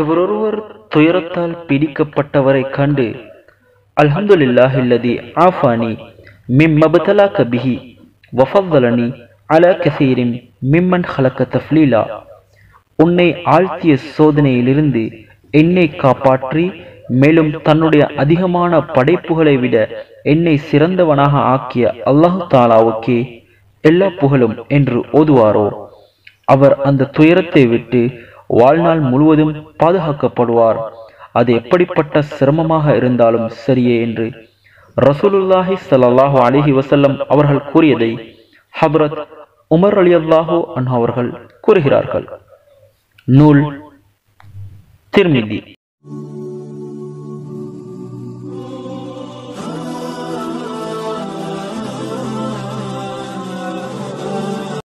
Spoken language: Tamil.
இவரொருவர் துயரத்தால் பிடிக்கப்பட்டவரை கண்டு அல்ஹம்துலில்லாஹி அல்லதி ஆஃபானி மிம்ம பதலக பிஹி வஃபல்லனி அலா கஸீரின் மிம்மன் ஹலக தஃப்லீலா. உன்னை ஆழ்த்திய சோதனையிலிருந்து என்னை காப்பாற்றி மேலும் தன்னுடைய அதிகமான படைப்புகளை விட என்னை சிறந்தவனாக ஆக்கிய அல்லாஹ் தாலாவுக்கே எல்லா புகழும் என்று ஓதுவாரோ அவர் அந்த துயரத்தை விட்டு வாழ்நாள் முழுவதும் பாதுகாக்கப்படுவார், அது எப்படிப்பட்ட சிரமமாக இருந்தாலும் சரியே என்று ரசூலுல்லாஹி ஸல்லல்லாஹு அலைஹி வஸல்லம் அவர்கள் கூறியதை ஹபரத் உமர் ரலியல்லாஹு அன்ஹு அவர்கள் கூறுகிறார்கள். நூல் திருமிதி.